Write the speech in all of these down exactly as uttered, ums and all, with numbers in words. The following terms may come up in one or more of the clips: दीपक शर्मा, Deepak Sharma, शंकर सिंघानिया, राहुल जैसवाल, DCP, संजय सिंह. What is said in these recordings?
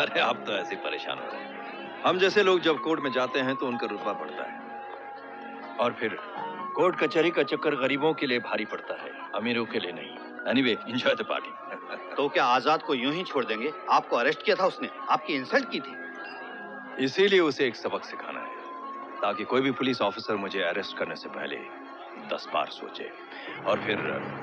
अरे आप तो ऐसे परेशान हो रहे हैं। हम जैसे लोग जब कोर्ट में जाते हैं तो उनका रुतबा बढ़ता है और फिर कोर्ट कचहरी का चक्कर गरीबों के लिए भारी पड़ता है, अमीरों के लिए नहीं। Anyway, enjoy the party. तो क्या आजाद को यूं ही छोड़ देंगे? आपको अरेस्ट किया था उसने, आपकी इंसल्ट की थी। इसीलिए उसे एक सबक सिखाना है ताकि कोई भी पुलिस ऑफिसर मुझे अरेस्ट करने से पहले दस बार सोचे और फिर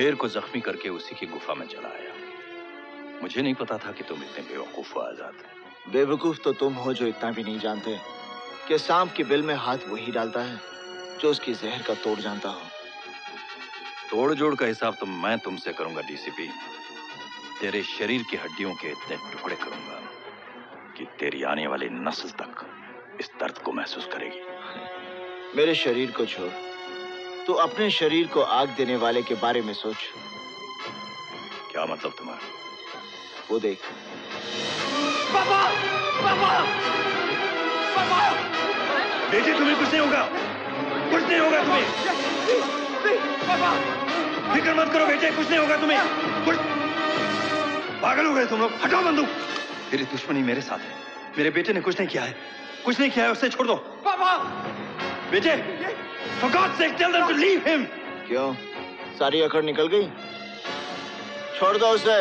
शेर को जख्मी करके उसी की गुफा में चला आया। मुझे नहीं पता था कि तुम इतने बेवकूफ हो आजाद। बेवकूफ तो तुम हो जो इतना भी नहीं जानते कि सांप के बिल में हाथ वही डालता है जो उसकी जहर का तोड़ जानता हो। तोड़ जोड़ का हिसाब तो मैं तुमसे करूंगा डीसीपी। तेरे शरीर की हड्डियों के इतने टुकड़े करूंगा कि तेरी आने वाली नस्ल तक इस दर्द को महसूस करेगी। मेरे शरीर को छोड़, तो अपने शरीर को आग देने वाले के बारे में सोच। क्या मतलब तुम्हारा? वो देख। पापा! पापा! पापा! बेटे तुम्हें कुछ नहीं होगा, कुछ नहीं होगा तुम्हें। फिक्र मत करो बेटे, कुछ नहीं होगा तुम्हें। कुछ पागल हो गए तुम लोग। हटाओ बंदूक। तेरी दुश्मनी मेरे साथ है। मेरे बेटे ने कुछ नहीं किया है, कुछ नहीं किया है, उसे छोड़ दो। पापा! बेटे, for God's sake, tell them to leave him. क्यों? सारी अकड़ निकल गई? छोड़ दो उसे।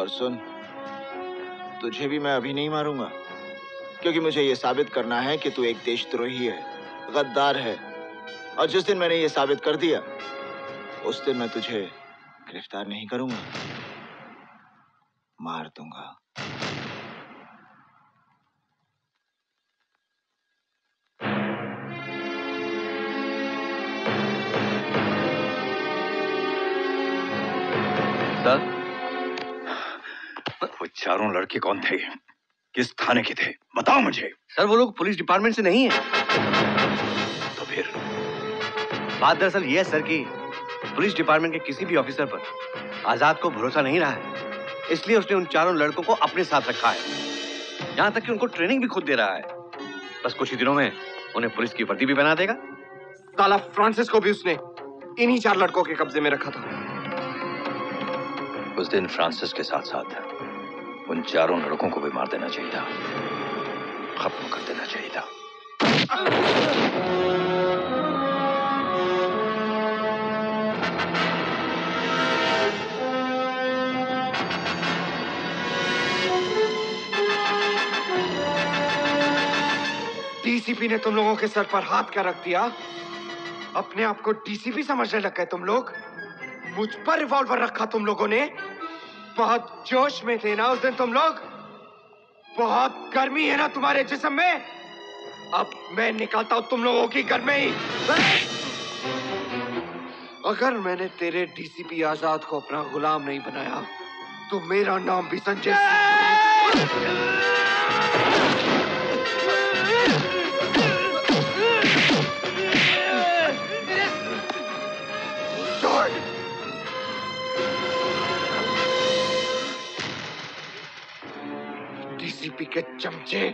और सुन, तुझे भी मैं अभी नहीं मारूंगा क्योंकि मुझे ये साबित करना है कि तू एक देशद्रोही है, गद्दार है। और जिस दिन मैंने ये साबित कर दिया उस दिन मैं तुझे गिरफ्तार नहीं करूंगा, मार दूंगा। सर, वो चारों लड़के कौन थे? किस थाने के थे? बताओ मुझे। सर, वो लोग पुलिस डिपार्टमेंट से नहीं है। तो फिर बात दरअसल ये है सर कि पुलिस डिपार्टमेंट के किसी भी ऑफिसर पर आजाद को भरोसा नहीं रहा है, इसलिए उसने उन चारों लड़कों को अपने साथ रखा है। यहाँ तक कि उनको ट्रेनिंग भी खुद दे रहा है। बस कुछ ही दिनों में उन्हें पुलिस की वर्दी भी पहना देगा। साला फ्रांसिस को भी उसने इन्हीं चार लड़कों के कब्जे में रखा था। उस दिन फ्रांसिस के साथ साथ उन चारों लड़कों को भी मार देना चाहिए था, खत्म कर देना चाहिए था। डीसीपी ने तुम लोगों के सर पर हाथ क्या रख दिया? अपने आप को डीसीपी समझने लग गए तुम लोग? मुझ पर रिवॉल्वर रखा तुम लोगों ने? बहुत जोश में थे ना उस दिन तुम लोग? बहुत गर्मी है ना तुम्हारे जिस्म में? अब मैं निकालता हूं तुम लोगों की गर्मी ही। अगर मैंने तेरे डीसीपी आजाद को अपना गुलाम नहीं बनाया तो मेरा नाम भी संजय सिंह। डीसीपी के चमचे।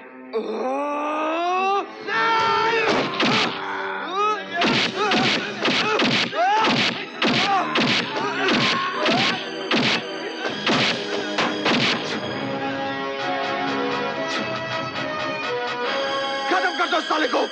खत्म कर दो साले को।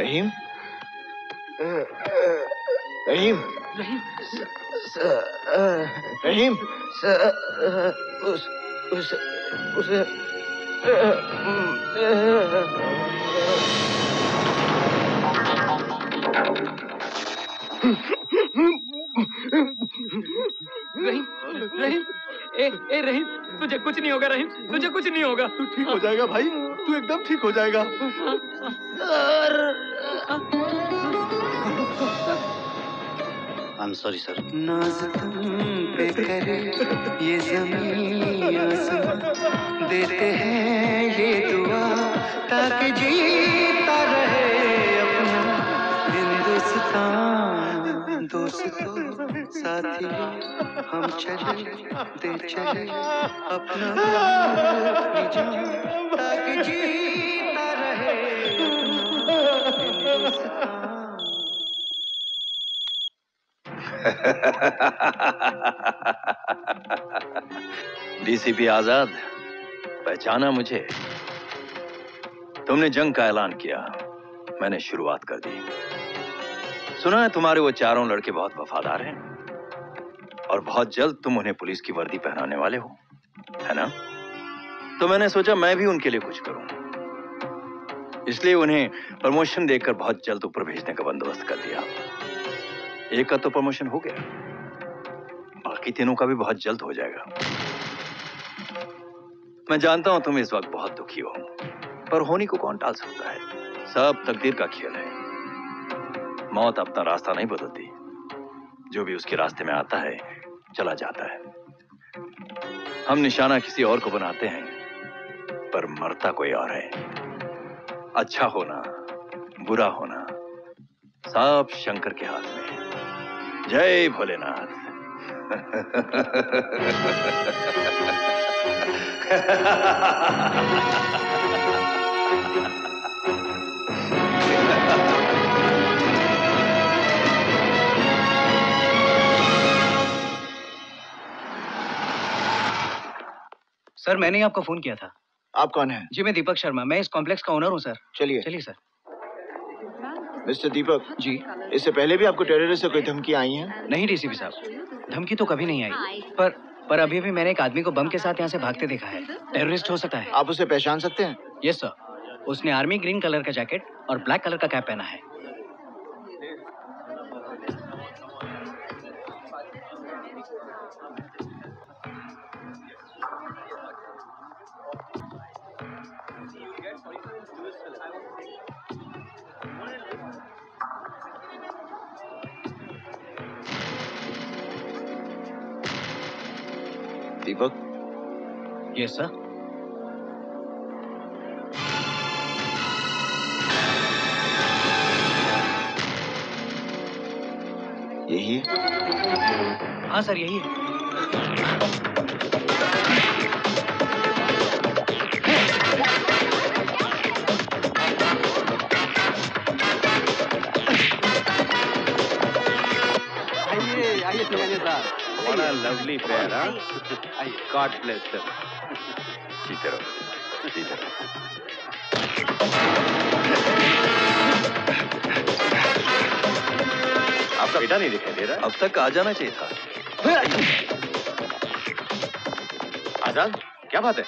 रहीम, रहीम, रहीम, उस उस उस रहीम, रहीम, ए ए रहीम, तुझे कुछ नहीं होगा रहीम, तुझे कुछ नहीं होगा, तू ठीक हो जाएगा भाई, तू एकदम ठीक हो जाएगा। I'm sorry sir। नाज़ तुम पे करे ये ज़मीन आसमां, देते हैं ये दुआ ताकि जीता रहे अपना हिंदुस्तान। दोस्तों साथी हम चले दे चले अपना ताकि जीता रहे हिंदुस्तान। डीसीपी आजाद, पहचाना मुझे? तुमने जंग का ऐलान किया, मैंने शुरुआत कर दी। सुना है तुम्हारे वो चारों लड़के बहुत वफादार हैं और बहुत जल्द तुम उन्हें पुलिस की वर्दी पहनाने वाले हो, है ना? तो मैंने सोचा मैं भी उनके लिए कुछ करूं, इसलिए उन्हें प्रमोशन देकर बहुत जल्द ऊपर भेजने का बंदोबस्त कर दिया। एक का तो प्रमोशन हो गया, बाकी तीनों का भी बहुत जल्द हो जाएगा। मैं जानता हूं तुम इस वक्त बहुत दुखी हो, पर होनी को कौन टाल सकता है? सब तकदीर का खेल है, मौत अपना रास्ता नहीं बदलती, जो भी उसके रास्ते में आता है चला जाता है। हम निशाना किसी और को बनाते हैं, पर मरता कोई और है। अच्छा होना बुरा होना सब शंकर के हाथ में है। जय भोलेनाथ। सर मैंने आपको फोन किया था। आप कौन हैं? जी मैं दीपक शर्मा, मैं इस कॉम्प्लेक्स का ओनर हूं सर। चलिए चलिए सर। मिस्टर दीपक जी, इससे पहले भी आपको टेररिस्ट से कोई धमकी आई है? नहीं डीसीपी साहब, धमकी तो कभी नहीं आई, पर पर अभी भी मैंने एक आदमी को बम के साथ यहाँ से भागते देखा है। टेररिस्ट हो सकता है। आप उसे पहचान सकते हैं? यस सर, उसने आर्मी ग्रीन कलर का जैकेट और ब्लैक कलर का कैप पहना है। दीपक। Yes sir. यही है? हाँ सर यही है। आइए आइए सर। बड़ा lovely pair. God bless them. जीते रहो जीते रहो। आपका बेटा नहीं दिखाई दे रहा, अब तक आ जाना चाहिए था। आजाद क्या बात है?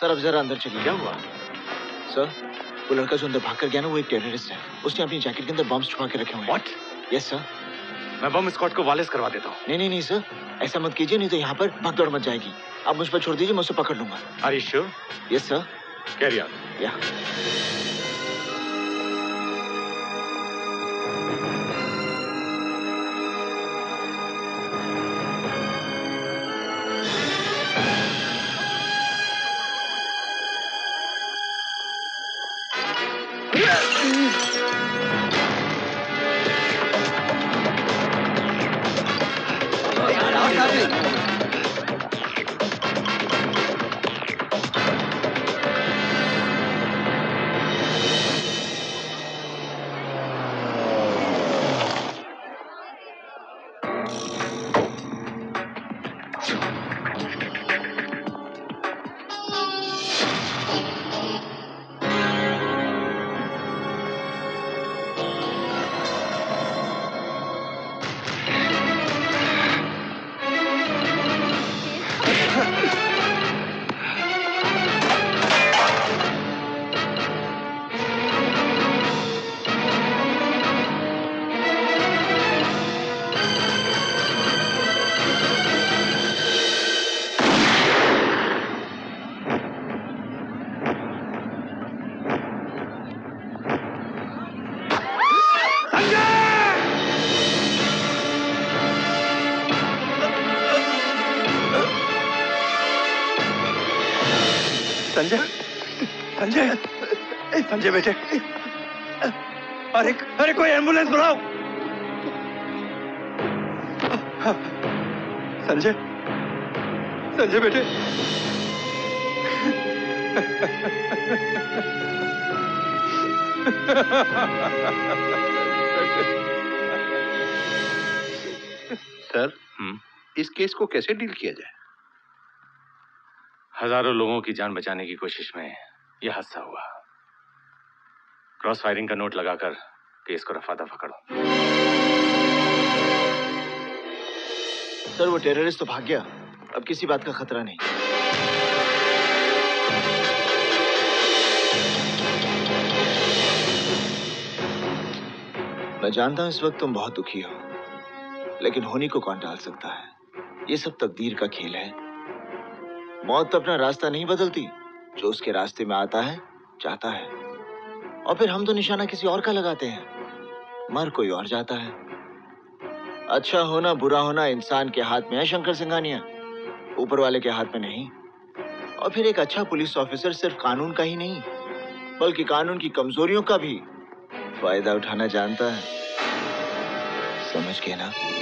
सर अब जरा अंदर चलिए। क्या हुआ सर? वो लड़का जो अंदर भाग कर गया ना, वो एक टेररिस्ट है। उसने अपनी जैकेट के अंदर बम्स छुपा के रखे हुए हैं। व्हाट? Yes sir. मैं बम स्क्वाड को वालिस करवा देता हूँ। नहीं नहीं नहीं सर, ऐसा मत कीजिए, नहीं तो यहाँ पर भगदौड़ मच जाएगी। आप मुझ पर छोड़ दीजिए, मैं उसे पकड़ लूंगा। Are you sure? Yes sir. Carry on. या संजय बेटे, अरे अरे कोई एम्बुलेंस बुलाओ। संजय, संजय बेटे, सर इस केस को कैसे डील किया जाए? हजारों लोगों की जान बचाने की कोशिश में यह हादसा हुआ। क्रॉस फायरिंग का नोट लगाकर केस को रफा दफा करो। सर वो टेररिस्ट तो भाग गया, अब किसी बात का खतरा नहीं। मैं जानता हूं इस वक्त तुम बहुत दुखी हो, लेकिन होनी को कौन टाल सकता है? ये सब तकदीर का खेल है। मौत तो अपना रास्ता नहीं बदलती, जो उसके रास्ते में आता है जाता है। और फिर हम तो निशाना किसी और का लगाते हैं, मर कोई और जाता है। अच्छा होना बुरा होना इंसान के हाथ में है शंकर सिंघानिया, ऊपर वाले के हाथ में नहीं। और फिर एक अच्छा पुलिस ऑफिसर सिर्फ कानून का ही नहीं, बल्कि कानून की कमजोरियों का भी फायदा उठाना जानता है। समझ गए ना?